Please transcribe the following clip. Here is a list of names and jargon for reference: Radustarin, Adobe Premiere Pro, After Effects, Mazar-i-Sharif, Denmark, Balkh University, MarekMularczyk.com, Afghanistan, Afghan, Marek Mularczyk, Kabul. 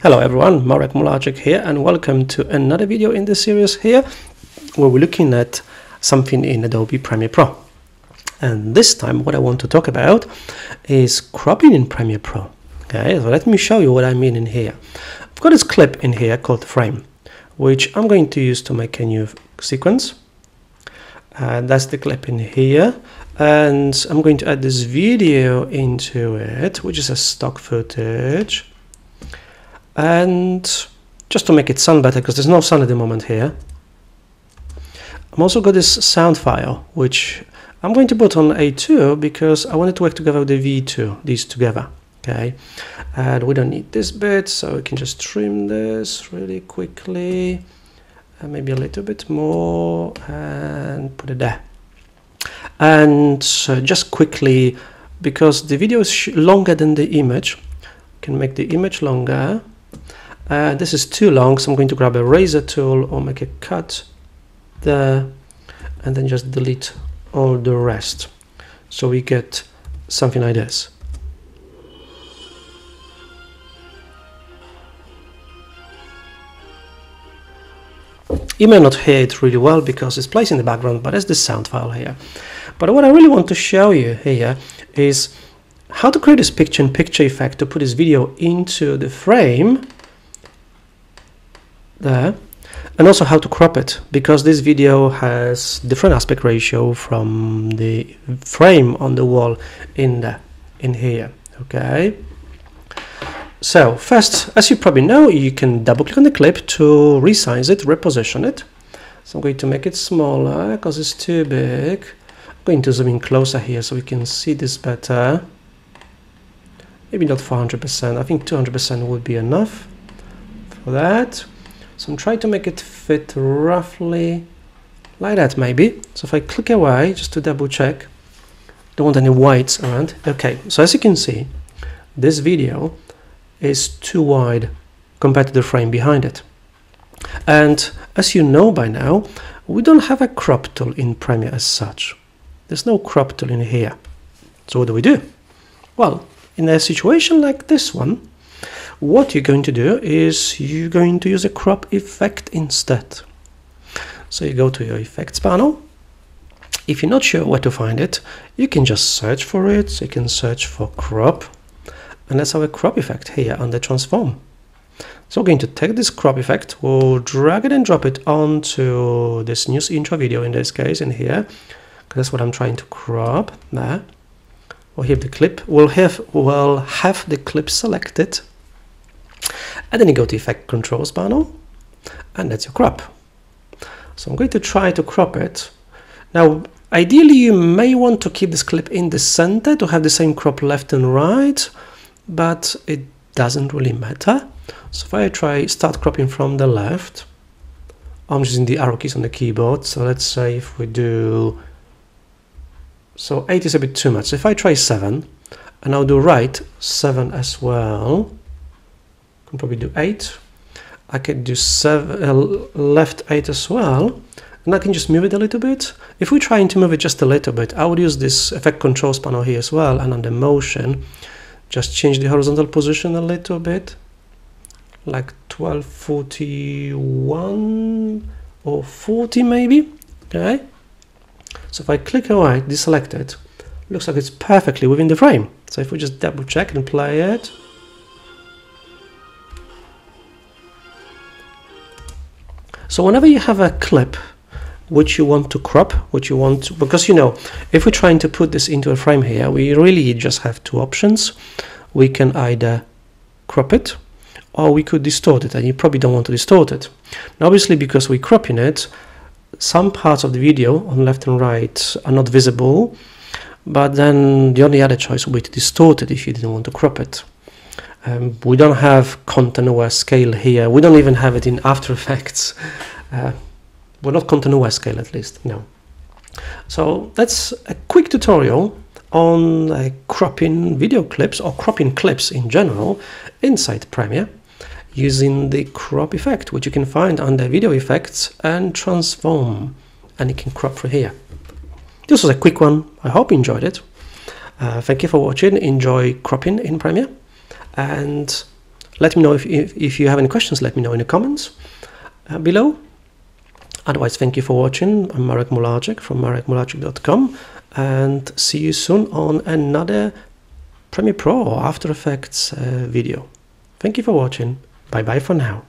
Hello everyone, Marek Mularczyk here, and welcome to another video in this series here where we're looking at something in Adobe Premiere Pro. And this time what I want to talk about is cropping in Premiere Pro. Okay, so let me show you what I mean in here. I've got this clip in here called frame, which I'm going to use to make a new sequence. That's the clip in here, and I'm going to add this video into it, which is a stock footage. And just to make it sound better, because there's no sound at the moment here, I've also got this sound file, which I'm going to put on A2 because I want it to work together with the V2, these together. Okay, and we don't need this bit, so we can just trim this really quickly, and maybe a little bit more, and put it there. And just quickly, because the video is longer than the image, can make the image longer. This is too long, so I'm going to grab a razor tool or make a cut there, and then just delete all the rest. So we get something like this. You may not hear it really well because it's placed in the background, but it's the sound file here. But what I really want to show you here is how to create this picture-in-picture effect to put this video into the frame there, and also how to crop it, because this video has different aspect ratio from the frame on the wall in here. Okay, so first, as you probably know, you can double click on the clip to resize it, reposition it. So I'm going to make it smaller because it's too big. I'm going to zoom in closer here so we can see this better. Maybe not 400%, I think 200% would be enough for that. So I'm trying to make it fit roughly like that, maybe. So if I click away, just to double check, don't want any whites around. Okay, so as you can see, this video is too wide compared to the frame behind it. And as you know by now, we don't have a crop tool in Premiere as such. There's no crop tool in here. So what do? Well, in a situation like this one, what you're going to do is you're going to use a crop effect instead. So you go to your effects panel. If you're not sure where to find it, you can just search for it. So you can search for crop, and that's our crop effect here under transform. So we're going to take this crop effect, we'll drag it and drop it onto this news intro video in this case in here, because that's what I'm trying to crop there. We'll have the clip. We'll have the clip selected, and then you go to Effect Controls panel, and that's your crop. So I'm going to try to crop it. Now, ideally, you may want to keep this clip in the center to have the same crop left and right, but it doesn't really matter. So if I try start cropping from the left, I'm using the arrow keys on the keyboard. So let's say if we do. So 8 is a bit too much. So if I try 7, and I'll do right 7 as well. I can probably do 8. I can do left 8 as well, and I can just move it a little bit. If we're trying to move it just a little bit, I would use this effect controls panel here as well, and under motion, just change the horizontal position a little bit, like 1241 or 40 maybe. Okay. So if I click away, deselect it, looks like it's perfectly within the frame. So if we just double check and play it. So whenever you have a clip which you want to crop, because you know, if we're trying to put this into a frame here, we really just have two options. We can either crop it, or we could distort it, and you probably don't want to distort it. Now obviously, because we're cropping it, some parts of the video on left and right are not visible, but then the only other choice would be to distort it if you didn't want to crop it. We don't have content aware scale here. We don't even have it in After Effects. Well, not content aware scale at least, no. So that's a quick tutorial on cropping video clips or cropping clips in general inside Premiere, using the crop effect, which you can find under video effects and transform, and you can crop from here. This was a quick one. I hope you enjoyed it. Thank you for watching. Enjoy cropping in Premiere, and Let me know if you have any questions, let me know in the comments below. Otherwise, thank you for watching. I'm Marek Mularczyk from MarekMularczyk.com, and see you soon on another Premiere Pro or After Effects video. Thank you for watching. Bye bye for now.